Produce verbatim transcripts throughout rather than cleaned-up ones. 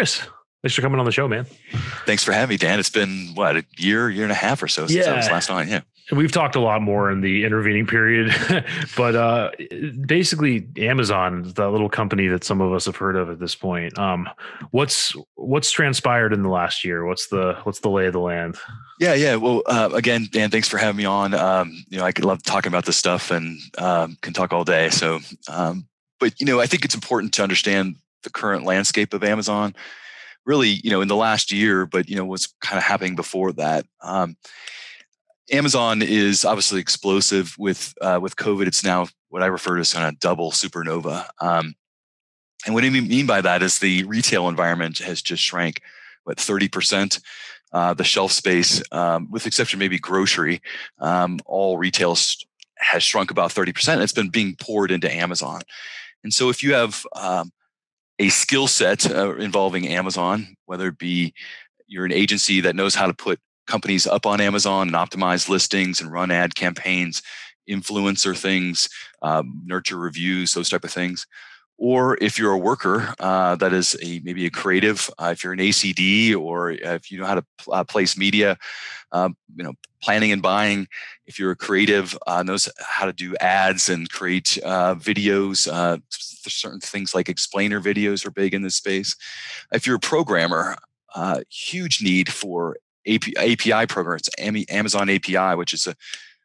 Chris, thanks for coming on the show, man. Thanks for having me, Dan. It's been, what, a year, year and a half or so since yeah. I was last on. Yeah. We've talked a lot more in the intervening period, but uh, basically Amazon, that little company that some of us have heard of at this point. Um, what's what's transpired in the last year? What's the what's the lay of the land? Yeah, yeah. Well, uh, again, Dan, thanks for having me on. Um, you know, I love talking about this stuff and um, can talk all day. So, um, but you know, I think it's important to understand the current landscape of Amazon. Really, you know, in the last year, but you know, what's kind of happening before that. Um, Amazon is obviously explosive with uh, with COVID. It's now what I refer to as kind of double supernova. Um, and what I mean by that is the retail environment has just shrank, what, thirty percent. Uh, the shelf space, um, with exception maybe grocery, um, all retail has shrunk about thirty percent. It's been being poured into Amazon. And so if you have um, a skill set uh, involving Amazon, whether it be you're an agency that knows how to put companies up on Amazon and optimize listings and run ad campaigns, influencer things, um, nurture reviews, those type of things. Or if you're a worker uh, that is a, maybe a creative, uh, if you're an A C D, or if you know how to pl- uh, place media, um, you know, planning and buying. If you're a creative, uh, knows how to do ads and create uh, videos. Uh, certain things like explainer videos are big in this space. If you're a programmer, uh, huge need for A P I programs, Amazon A P I, which is a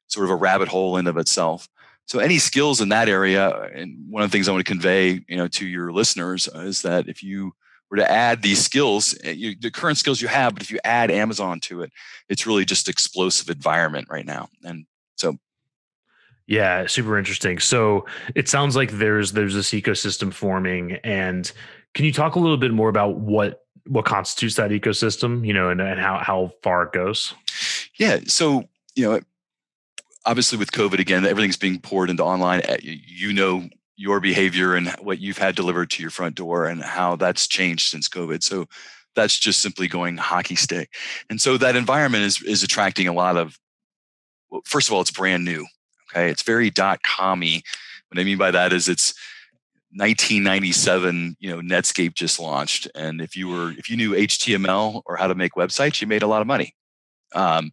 sort of a rabbit hole in of itself. So any skills in that area, and one of the things I want to convey, you know, to your listeners is that if you were to add these skills, you, the current skills you have, but if you add Amazon to it, it's really just explosive environment right now. And so, yeah, super interesting. So it sounds like there's there's this ecosystem forming, and can you talk a little bit more about what what constitutes that ecosystem, you know, and, and how, how far it goes? Yeah. So, you know, obviously with COVID, again, everything's being poured into online. You know, your behavior and what you've had delivered to your front door and how that's changed since COVID. So that's just simply going hockey stick. And so that environment is, is attracting a lot of, well, first of all, it's brand new. Okay. It's very dot-com-y. What I mean by that is it's, nineteen ninety-seven, you know, Netscape just launched. And if you were, if you knew H T M L or how to make websites, you made a lot of money. Um,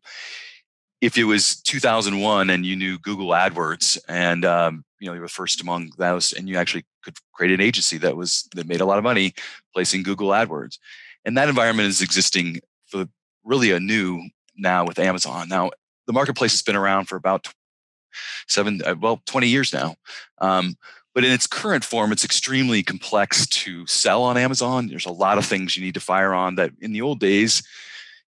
if it was two thousand one and you knew Google AdWords and, um, you know, you were first among those and you actually could create an agency that was, that made a lot of money placing Google AdWords. And that environment is existing for really anew now with Amazon. Now, the marketplace has been around for about seven, well, twenty years now. Um, But in its current form, it's extremely complex to sell on Amazon. There's a lot of things you need to fire on that in the old days,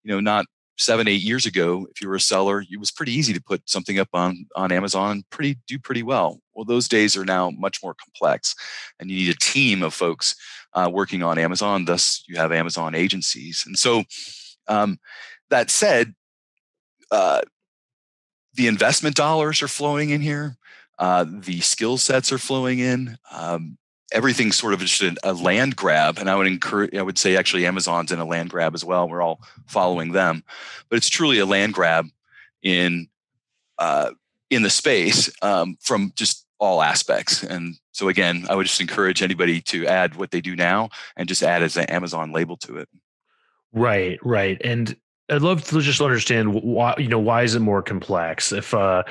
you know, not seven, eight years ago, if you were a seller, it was pretty easy to put something up on, on Amazon and pretty, do pretty well. Well, those days are now much more complex and you need a team of folks uh, working on Amazon. Thus, you have Amazon agencies. And so um, that said, uh, the investment dollars are flowing in here. Uh, the skill sets are flowing in. Um, everything's sort of just a, a land grab, and I would encourage. I would say actually, Amazon's in a land grab as well. We're all following them, but it's truly a land grab in uh, in the space um, from just all aspects. And so, again, I would just encourage anybody to add what they do now and just add as an Amazon label to it. Right, right, and I'd love to just understand why, you know, why is it more complex? If uh,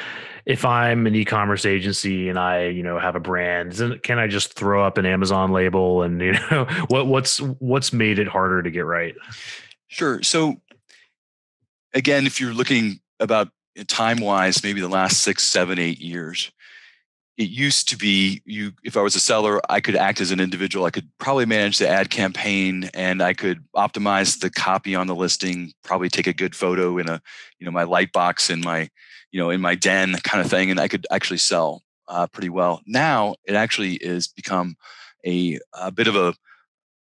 if I'm an e-commerce agency and I, you know, have a brand, can I just throw up an Amazon label? And you know, what what's what's made it harder to get right? Sure. So again, if you're looking about time-wise, maybe the last six, seven, eight years, it used to be you. If I was a seller, I could act as an individual. I could probably manage the ad campaign, and I could optimize the copy on the listing. Probably take a good photo in a, you know, my light box in my, you know, in my den kind of thing, and I could actually sell uh, pretty well. Now it actually is become a, a bit of a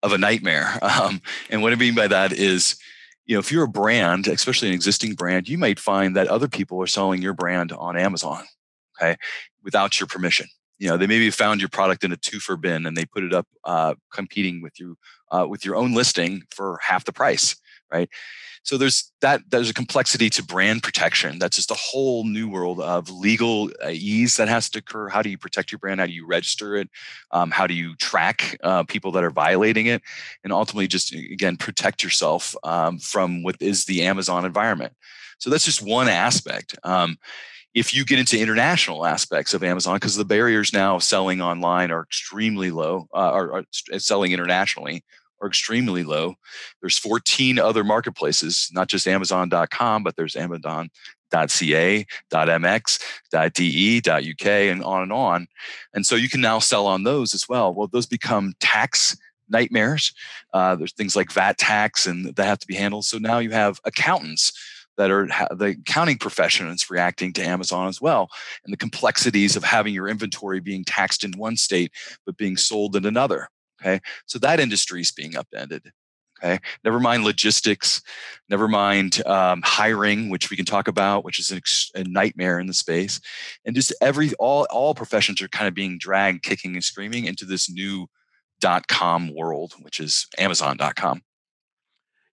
of a nightmare. Um, and what I mean by that is, you know, if you're a brand, especially an existing brand, you might find that other people are selling your brand on Amazon. Okay. Without your permission. You know, they maybe found your product in a twofer bin and they put it up uh, competing with you, uh, with your own listing for half the price, right? So there's that, there's a complexity to brand protection. That's just a whole new world of legal ease that has to occur. How do you protect your brand? How do you register it? Um, how do you track uh, people that are violating it? And ultimately just, again, protect yourself um, from what is the Amazon environment. So that's just one aspect. Um, if you get into international aspects of Amazon, because the barriers now of selling online are extremely low, uh, are, are selling internationally, are extremely low. There's fourteen other marketplaces, not just Amazon dot com, but there's Amazon dot C A, .mx, .de, .uk, and on and on. And so you can now sell on those as well. Well, those become tax nightmares. Uh, there's things like V A T tax and that have to be handled. So now you have accountants that are the accounting professionals reacting to Amazon as well, and the complexities of having your inventory being taxed in one state but being sold in another. Okay, so that industry is being upended. Okay, never mind logistics, never mind um, hiring, which we can talk about, which is an ex- a nightmare in the space, and just every all all professions are kind of being dragged, kicking and screaming into this new dot com world, which is Amazon dot com.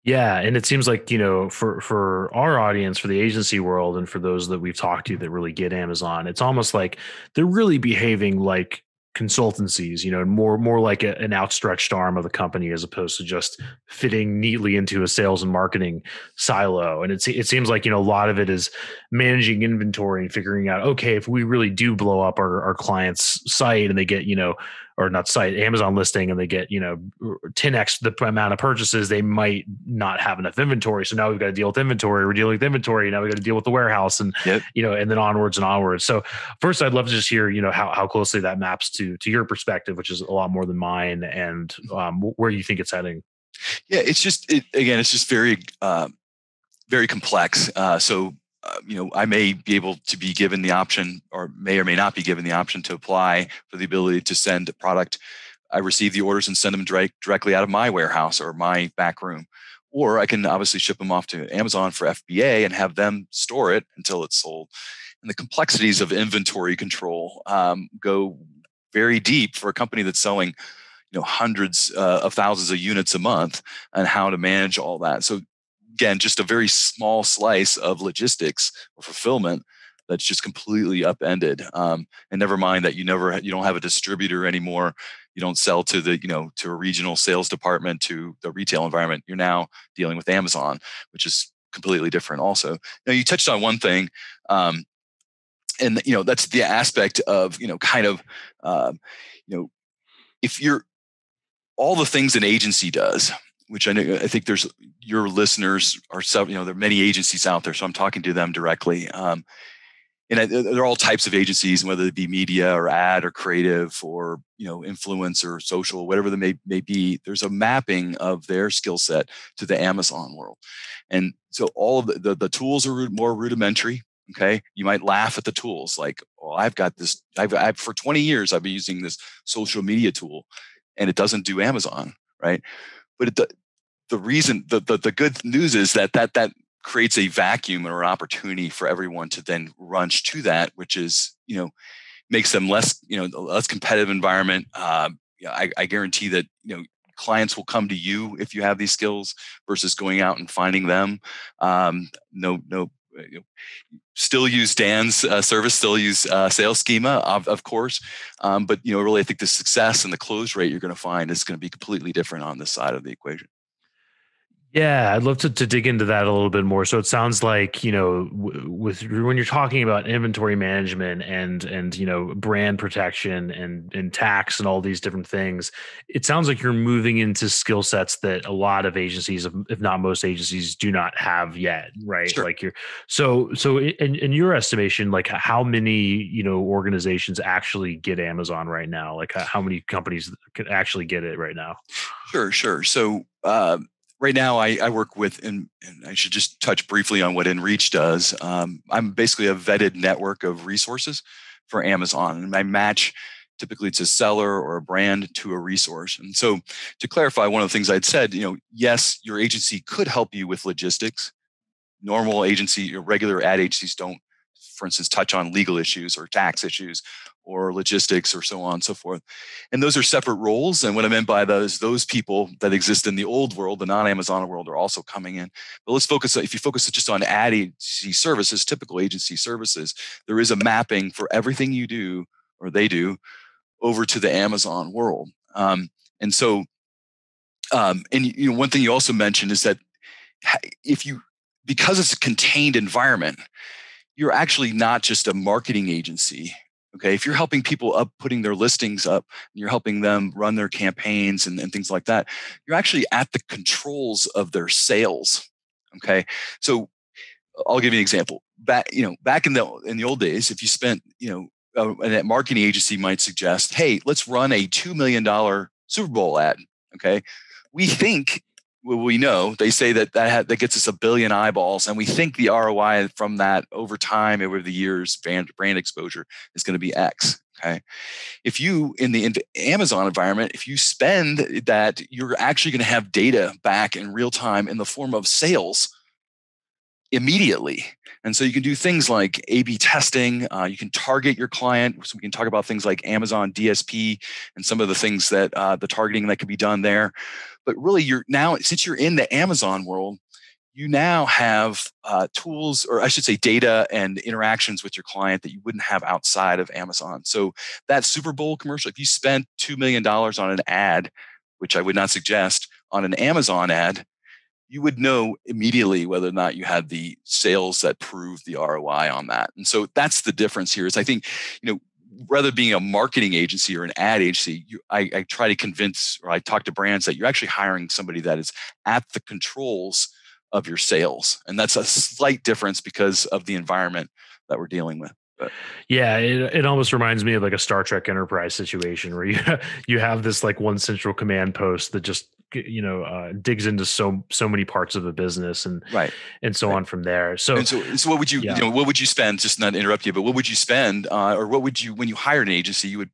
Yeah. And it seems like, you know, for, for our audience, for the agency world, and for those that we've talked to that really get Amazon, it's almost like they're really behaving like consultancies, you know, and more, more like a, an outstretched arm of the company, as opposed to just fitting neatly into a sales and marketing silo. And it, it seems like, you know, a lot of it is managing inventory and figuring out, okay, if we really do blow up our, our client's site and they get, you know, or not site, Amazon listing, and they get, you know, ten x the amount of purchases, they might not have enough inventory. So now we've got to deal with inventory. We're dealing with inventory. Now we've got to deal with the warehouse, and, yep. you know, and then onwards and onwards. So first, I'd love to just hear, you know, how, how closely that maps to, to your perspective, which is a lot more than mine, and um, where you think it's heading. Yeah, it's just, it, again, it's just very, uh, very complex. Uh, so, Uh, you know, I may be able to be given the option, or may or may not be given the option to apply for the ability to send a product. I receive the orders and send them direct, directly out of my warehouse or my back room. Or I can obviously ship them off to Amazon for F B A and have them store it until it's sold. And the complexities of inventory control um, go very deep for a company that's selling, you know, hundreds uh, of thousands of units a month, and how to manage all that. So again, just a very small slice of logistics or fulfillment that's just completely upended. Um, and never mind that you never you don't have a distributor anymore. You don't sell to the you know to a regional sales department, to the retail environment. You're now dealing with Amazon, which is completely different. Also, now you touched on one thing, um, and you know that's the aspect of you know kind of um, you know if you're all the things an agency does. Which I know, I think there's your listeners are several, you know, there are many agencies out there. So I'm talking to them directly. Um, and I, they're all types of agencies, whether it be media or ad or creative or, you know, influencer, social, whatever they may, may be, there's a mapping of their skill set to the Amazon world. And so all of the, the, the tools are more rudimentary. Okay. You might laugh at the tools like, oh, I've got this, I've, I've for twenty years, I've been using this social media tool and it doesn't do Amazon, right? But it, the, the reason, the, the the good news is that that that creates a vacuum or an opportunity for everyone to then rush to that, which is you know makes them less you know less competitive environment. Uh, I, I guarantee that you know clients will come to you if you have these skills versus going out and finding them. Um, no no. Still use Dan's uh, service, still use uh, Sales Schema, of, of course. Um, but, you know, really, I think the success and the close rate you're going to find is going to be completely different on this side of the equation. Yeah, I'd love to, to dig into that a little bit more. So it sounds like, you know, with when you're talking about inventory management and and you know brand protection and and tax and all these different things, it sounds like you're moving into skill sets that a lot of agencies, if not most agencies, do not have yet, right? Sure. Like you're so so in, in your estimation, like how many you know organizations actually get Amazon right now? Like how many companies could actually get it right now? Sure, sure. So. Uh, Right now, I, I work with, and, and I should just touch briefly on what nReach does. Um, I'm basically a vetted network of resources for Amazon, and I match typically to a seller or a brand to a resource. And so, to clarify, one of the things I'd said, you know, yes, your agency could help you with logistics. Normal agency, your regular ad agencies don't, for instance, touch on legal issues or tax issues or logistics or so on and so forth. And those are separate roles. And what I meant by those, those people that exist in the old world, the non-Amazon world, are also coming in. But let's focus, if you focus just on ad agency services, typical agency services, there is a mapping for everything you do or they do over to the Amazon world. Um, and so, um, and you know, one thing you also mentioned is that if you, because it's a contained environment, you're actually not just a marketing agency. Okay. If you're helping people up, putting their listings up, and you're helping them run their campaigns and, and things like that, you're actually at the controls of their sales. Okay. So I'll give you an example. Back, you know, back in the, in the old days, if you spent, you know, Uh, and that marketing agency might suggest, hey, let's run a two million dollars Super Bowl ad, okay? We think, well, we know, they say that that, ha- that gets us a billion eyeballs, and we think the R O I from that over time, over the years, brand, brand exposure is going to be X, okay? If you, in the in Amazon environment, if you spend that, you're actually going to have data back in real time in the form of sales immediately. And so you can do things like A B testing. Uh, you can target your client. So we can talk about things like Amazon D S P and some of the things that uh, the targeting that can be done there. But really, you're now, since you're in the Amazon world, you now have uh, tools, or I should say data and interactions with your client that you wouldn't have outside of Amazon. So that Super Bowl commercial, if you spent two million dollars on an ad, which I would not suggest, on an Amazon ad, you would know immediately whether or not you had the sales that proved the R O I on that. And so that's the difference here is I think, you know, rather being a marketing agency or an ad agency, you, I, I try to convince, or I talk to brands that you're actually hiring somebody that is at the controls of your sales. And that's a slight difference because of the environment that we're dealing with. But. Yeah, it, it almost reminds me of like a Star Trek Enterprise situation where you you have this like one central command post that just, you know, uh, digs into so so many parts of the business and right. and so right. on from there. So, and so, so what would you, yeah. you know, what would you spend? Just not to interrupt you, but what would you spend, uh, or what would you, when you hired an agency, you would?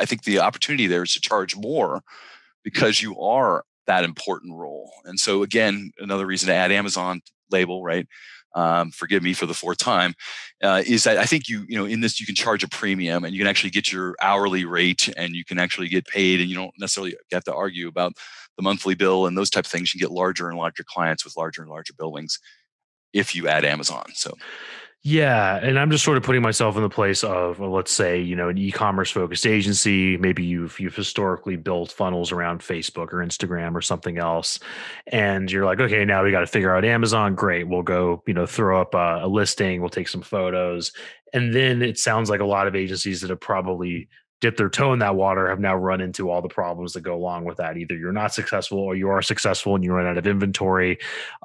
I think the opportunity there is to charge more because you are that important role. And so again, another reason to add Amazon label, right? Um, forgive me for the fourth time, uh, is that I think you, you know, in this, you can charge a premium and you can actually get your hourly rate and you can actually get paid and you don't necessarily have to argue about the monthly bill and those type of things. You can get larger and larger clients with larger and larger billings if you add Amazon. So, yeah. And I'm just sort of putting myself in the place of, well, let's say, you know, an e-commerce focused agency. Maybe you've, you've historically built funnels around Facebook or Instagram or something else. And you're like, okay, now we got to figure out Amazon. Great. We'll go, you know, throw up a, a listing. We'll take some photos. And then it sounds like a lot of agencies that have probably dipped their toe in that water have now run into all the problems that go along with that. Either you're not successful or you are successful and you run out of inventory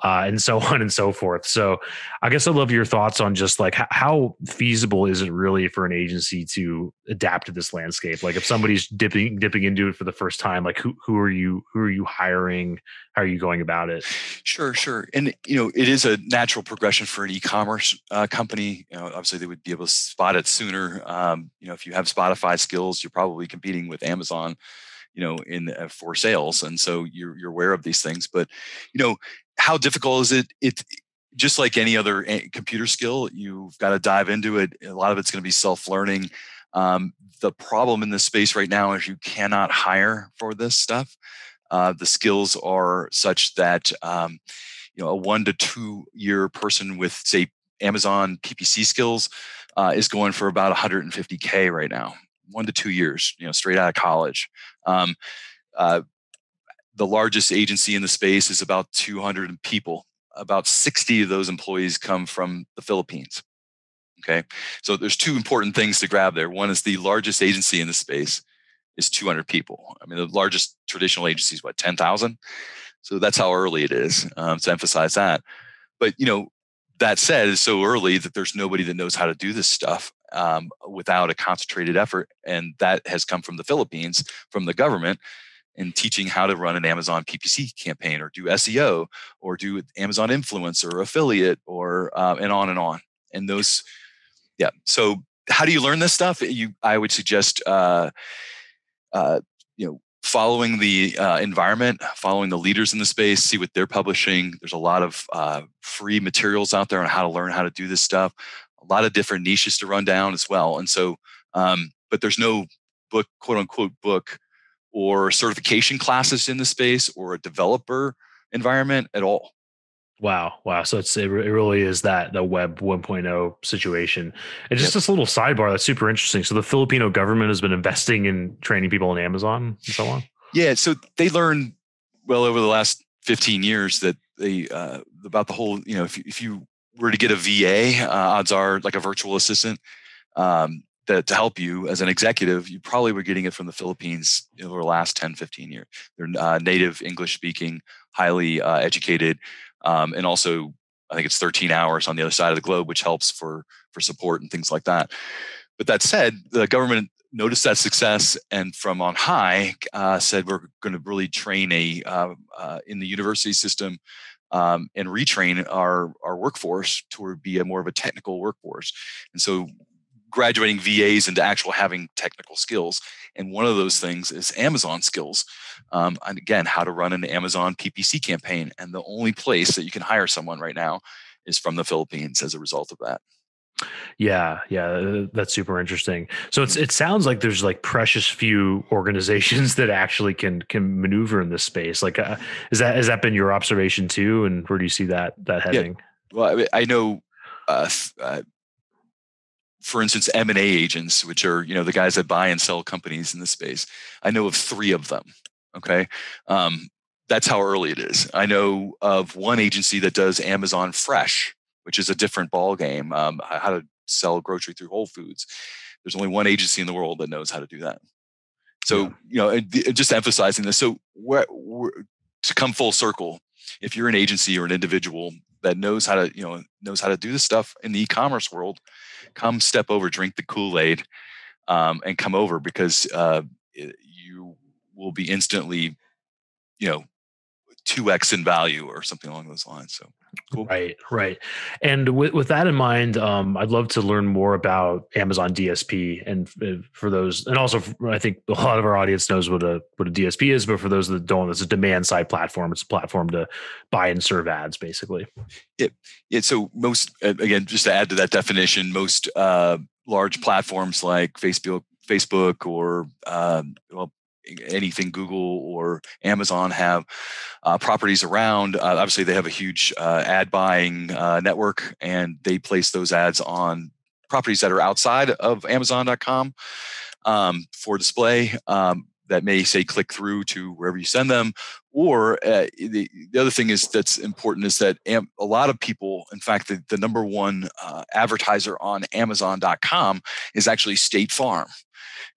uh, and so on and so forth. So I guess I'd love your thoughts on just like how, how feasible is it really for an agency to adapt to this landscape? Like if somebody's dipping dipping into it for the first time, like who who are you who are you hiring? How are you going about it? Sure, sure. And you know, it is a natural progression for an e-commerce uh, company. You know, obviously they would be able to spot it sooner. Um, you know, if you have Spotify skills, you're probably competing with Amazon, you know, in uh, for sales, and so you're you're aware of these things. But you know, how difficult is it? It just like any other computer skill, you've got to dive into it. A lot of it's going to be self-learning. Um, the problem in this space right now is you cannot hire for this stuff. Uh, the skills are such that um, you know, a one to two year person with say Amazon P P C skills uh, is going for about one hundred fifty K right now. One to two years, you know, straight out of college. Um, uh, the largest agency in the space is about two hundred people. About sixty of those employees come from the Philippines. Okay. So there's two important things to grab there. One is the largest agency in the space is two hundred people. I mean, the largest traditional agency is what, ten thousand? So that's how early it is, um, to emphasize that. But, you know, that said, it's so early that there's nobody that knows how to do this stuff um, without a concentrated effort. And that has come from the Philippines, from the government, in teaching how to run an Amazon P P C campaign or do S E O or do Amazon influencer or affiliate or uh, and on and on. And those, yeah. So how do you learn this stuff? You, I would suggest, uh, uh, you know, following the uh, environment, following the leaders in the space, see what they're publishing. There's a lot of uh, free materials out there on how to learn how to do this stuff. A lot of different niches to run down as well. And so um, but there's no book, quote unquote book, or certification classes in the space or a developer environment at all. Wow. Wow. So it's, it really is that the web 1.0 situation. And just yep. this little sidebar that's super interesting. So the Filipino government has been investing in training people in Amazon and so on. Yeah. So they learned well over the last fifteen years that they, uh, about the whole, you know, if you, if you were to get a V A, uh, odds are like a virtual assistant, um, that to help you as an executive, you probably were getting it from the Philippines over the last ten, fifteen years. They're uh, native English speaking, highly uh, educated. Um, and also, I think it's thirteen hours on the other side of the globe, which helps for for support and things like that. But that said, the government noticed that success and from on high uh, said, we're going to really train a uh, uh, in the university system um, and retrain our, our workforce to be a more of a technical workforce. And so graduating V As into actual having technical skills. And one of those things is Amazon skills. Um, and again, how to run an Amazon P P C campaign. And the only place that you can hire someone right now is from the Philippines as a result of that. Yeah. Yeah. That's super interesting. So it's, it sounds like there's like precious few organizations that actually can, can maneuver in this space. Like, uh, is that, has that been your observation too? And where do you see that, that heading? Yeah. Well, I, I know, uh, uh for instance, M and A agents, which are, you know, the guys that buy and sell companies in this space. I know of three of them. Okay. Um, that's how early it is. I know of one agency that does Amazon Fresh, which is a different ball game. Um, how to sell grocery through Whole Foods. There's only one agency in the world that knows how to do that. So, yeah. you know, and th- just emphasizing this. So we're, we're, to come full circle, if you're an agency or an individual that knows how to, you know, knows how to do this stuff in the e-commerce world, come step over, drink the Kool-Aid, um, and come over because uh, you will be instantly, you know, two X in value or something along those lines. So cool. Right, right. And with, with that in mind, um, I'd love to learn more about Amazon D S P. And for those, and also for, I think a lot of our audience knows what a what a D S P is, but for those that don't, it's a demand side platform. It's a platform to buy and serve ads, basically. Yeah. Yeah. So most, again, just to add to that definition, most uh, large platforms like Facebook, Facebook, or um, well. anything Google or Amazon have uh, properties around. Uh, obviously, they have a huge uh, ad buying uh, network, and they place those ads on properties that are outside of Amazon dot com um, for display um, that may say click through to wherever you send them. Or uh, the, the other thing is that's important is that am- a lot of people, in fact, the, the number one uh, advertiser on Amazon dot com is actually State Farm.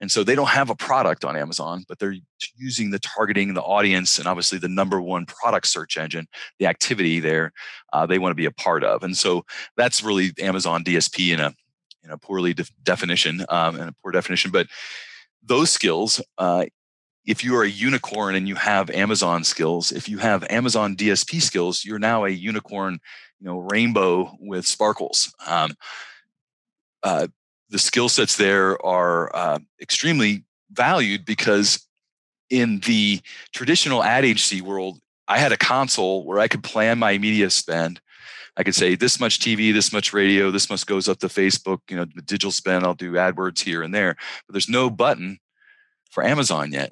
And so they don't have a product on Amazon, but they're using the targeting, the audience, and obviously the number one product search engine, the activity there, uh, they want to be a part of. And so that's really Amazon D S P in a in a poorly de- definition, um, in a poor definition. But those skills, uh, if you are a unicorn and you have Amazon skills, if you have Amazon D S P skills, you're now a unicorn, you know, rainbow with sparkles. Um, uh, The skill sets there are uh, extremely valued because in the traditional ad agency world, I had a console where I could plan my media spend. I could say this much T V, this much radio, this much goes up to Facebook, you know, the digital spend, I'll do AdWords here and there, but there's no button for Amazon yet.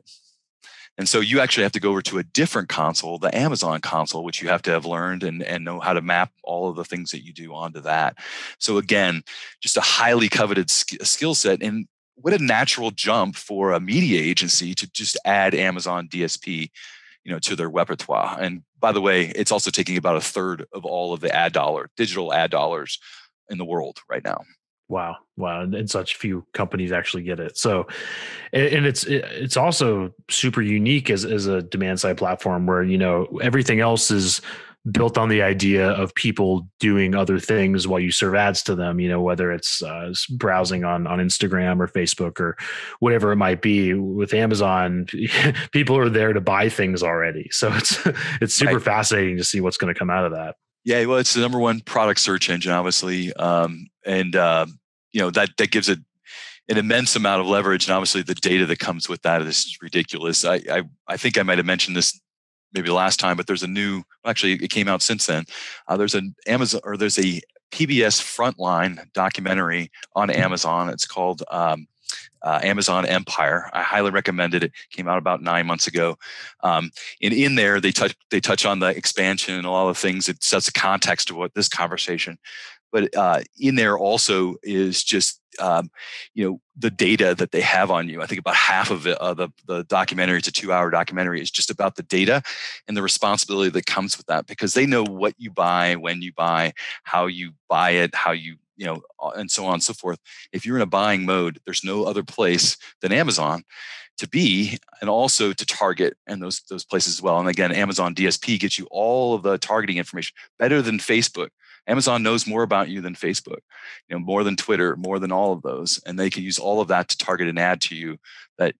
And so you actually have to go over to a different console, the Amazon console, which you have to have learned and, and know how to map all of the things that you do onto that. So again, just a highly coveted sk- skill set. And what a natural jump for a media agency to just add Amazon D S P, you know, to their repertoire. And by the way, it's also taking about a third of all of the ad dollar, digital ad dollars in the world right now. Wow. Wow. And such few companies actually get it. So, and it's, it's also super unique as, as a demand side platform where, you know, everything else is built on the idea of people doing other things while you serve ads to them, you know, whether it's uh, browsing on, on Instagram or Facebook or whatever it might be. With Amazon, people are there to buy things already. So it's, it's super right. fascinating to see what's going to come out of that. Yeah, well, it's the number one product search engine, obviously, um, and uh, you know that that gives it an immense amount of leverage. And obviously, the data that comes with that is ridiculous. I I, I think I might have mentioned this maybe last time, but there's a new. Well, actually, it came out since then. Uh, there's an Amazon or there's a P B S Frontline documentary on Amazon. It's called um, uh, Amazon Empire. I highly recommend it. It came out about nine months ago. Um, and in there, they touch they touch on the expansion and a lot of things. It sets the context of what this conversation. But uh, in there also is just um, you know the data that they have on you. I think about half of it, uh, the the documentary, it's a two-hour documentary, is just about the data and the responsibility that comes with that, because they know what you buy, when you buy, how you buy it, how you you know, and so on and so forth. If you're in a buying mode, there's no other place than Amazon to be, and also to target, and those those places as well. And again, Amazon D S P gets you all of the targeting information better than Facebook. Amazon knows more about you than Facebook, you know, more than Twitter, more than all of those. And they can use all of that to target an ad to you that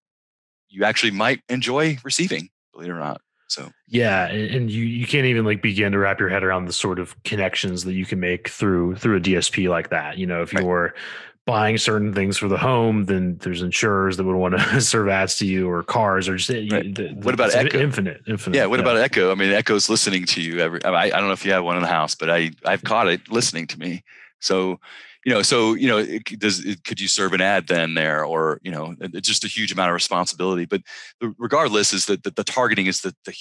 you actually might enjoy receiving, believe it or not. So, yeah. And you, you can't even like begin to wrap your head around the sort of connections that you can make through, through a D S P like that. You know, if you're buying certain things for the home, then there's insurers that would want to serve ads to you, or cars, or just right. the, what about Echo? Infinite, infinite. Yeah. What yeah. about Echo? I mean, Echo's listening to you every. I, I don't know if you have one in the house, but I I've caught it listening to me. So, you know, so you know, it, does it, could you serve an ad then there, or you know, it's just a huge amount of responsibility. But regardless, is that the, the targeting is the the,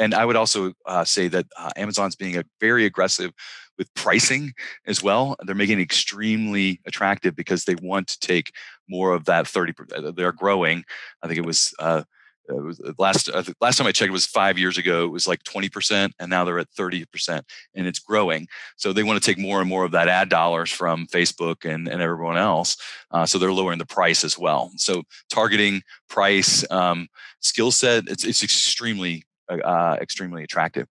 and I would also uh, say that uh, Amazon's being a very aggressive with pricing as well. They're making it extremely attractive because they want to take more of that thirty percent. They're growing. I think it was, uh, it was last uh, last time I checked, it was five years ago. It was like twenty percent, and now they're at thirty percent, and it's growing. So they want to take more and more of that ad dollars from Facebook and, and everyone else. Uh, so they're lowering the price as well. So targeting, price, um, skill set, it's it's extremely uh, extremely attractive.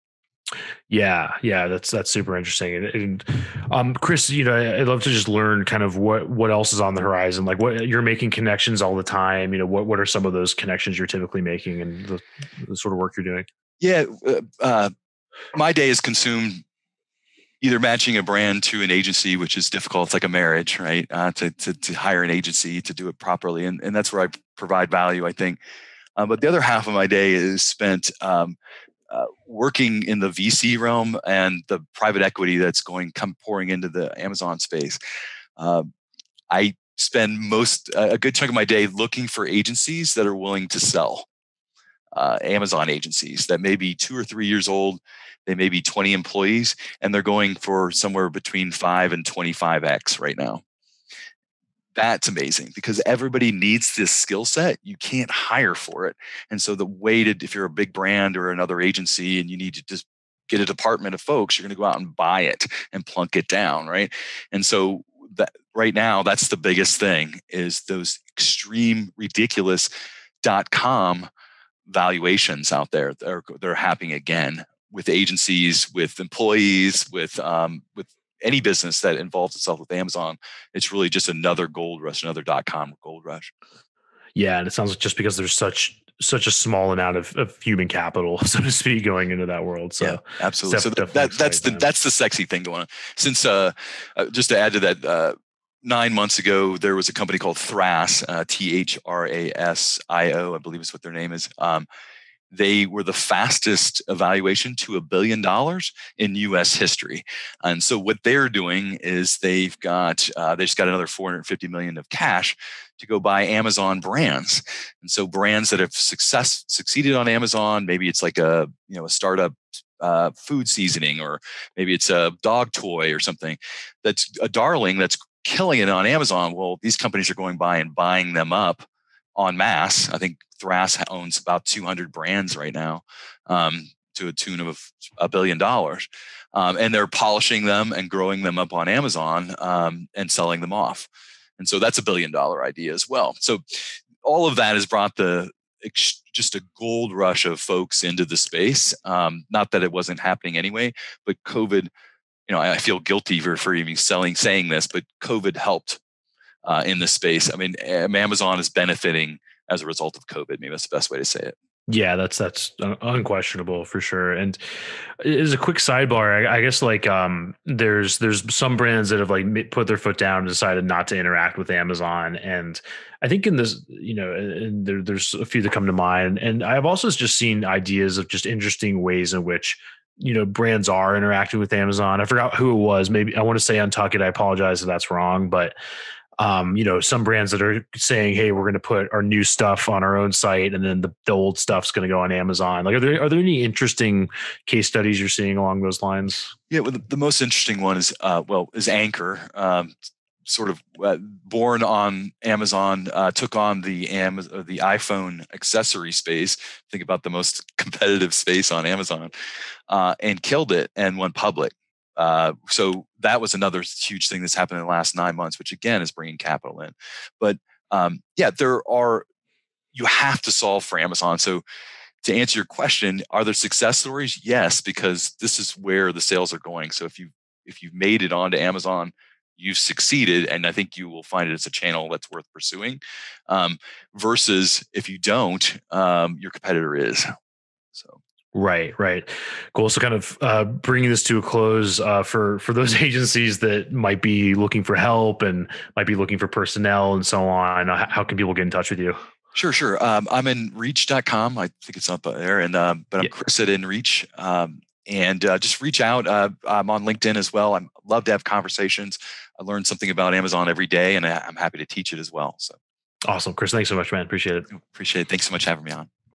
Yeah. Yeah. That's, that's super interesting. And, and, um, Chris, you know, I'd love to just learn kind of what, what else is on the horizon. Like what you're making connections all the time, you know, what, what are some of those connections you're typically making and the, the sort of work you're doing? Yeah. Uh, my day is consumed either matching a brand to an agency, which is difficult. It's like a marriage, right? Uh, to, to, to hire an agency to do it properly. And, and that's where I provide value, I think. Uh, but the other half of my day is spent, um, Uh, working in the V C realm and the private equity that's going come pouring into the Amazon space. Uh, I spend most uh, a good chunk of my day looking for agencies that are willing to sell. Uh, Amazon agencies that may be two or three years old, they may be twenty employees, and they're going for somewhere between five and twenty-five X right now. That's amazing because everybody needs this skill set. You can't hire for it. And so the way to, if you're a big brand or another agency and you need to just get a department of folks, you're going to go out and buy it and plunk it down, right? And so that right now, that's the biggest thing is those extreme ridiculous dot-com valuations out there that are, that are happening again with agencies, with employees, with um, with any business that involves itself with Amazon. It's really just another gold rush, another dot-com gold rush. Yeah. And it sounds like just because there's such, such a small amount of, of human capital, so to speak, going into that world. So yeah, absolutely. So that, that, that's the, that's the sexy thing going on. Since, uh, uh just to add to that, uh, nine months ago, there was a company called Thras, uh, T H R A S I O, I believe is what their name is. Um, They were the fastest evaluation to a billion dollars in U S history. And so what they're doing is they've got, uh, they just got another four hundred fifty million dollars of cash to go buy Amazon brands. And so brands that have success succeeded on Amazon, maybe it's like a, you know, a startup uh, food seasoning, or maybe it's a dog toy or something that's a darling that's killing it on Amazon. Well, these companies are going by and buying them up en masse. I think Thras owns about two hundred brands right now, um, to a tune of a billion dollars. Um, and they're polishing them and growing them up on Amazon, um, and selling them off. And so that's a billion dollar idea as well. So all of that has brought the just a gold rush of folks into the space. Um, not that it wasn't happening anyway, but COVID, you know, I feel guilty for, for even selling, saying this, but COVID helped uh, in this space. I mean, Amazon is benefiting as a result of COVID. Maybe that's the best way to say it. Yeah, that's that's unquestionable for sure. And as a quick sidebar, I, I guess like um, there's there's some brands that have like put their foot down and decided not to interact with Amazon. And I think in this, you know, and there, there's a few that come to mind. And I've also just seen ideas of just interesting ways in which, you know, brands are interacting with Amazon. I forgot who it was. Maybe I want to say Untuck It. I apologize if that's wrong, but Um, you know, some brands that are saying, "Hey, we're going to put our new stuff on our own site, and then the, the old stuff's going to go on Amazon." Like, are there are there any interesting case studies you're seeing along those lines? Yeah, well, the, the most interesting one is uh, well is Anker, um, sort of uh, born on Amazon, uh, took on the Am- uh, the iPhone accessory space. Think about the most competitive space on Amazon, uh, and killed it and went public. Uh, so that was another huge thing that's happened in the last nine months, which again is bringing capital in. But um, yeah, there are, you have to solve for Amazon. So to answer your question, are there success stories? Yes, because this is where the sales are going. So if you, if you've made it onto Amazon, you've succeeded. And I think you will find it as a channel that's worth pursuing, um, versus if you don't, um, your competitor is. So. Right, right. Cool. So kind of uh, bringing this to a close, uh, for, for those agencies that might be looking for help and might be looking for personnel and so on, how can people get in touch with you? Sure, sure. Um, I'm in reach dot com. I think it's up there. And um, But I'm yeah. Chris at nReach. Um, and uh, just reach out. Uh, I'm on LinkedIn as well. I love to have conversations. I learn something about Amazon every day, and I'm happy to teach it as well. So awesome. Chris, thanks so much, man. Appreciate it. Appreciate it. Thanks so much for having me on.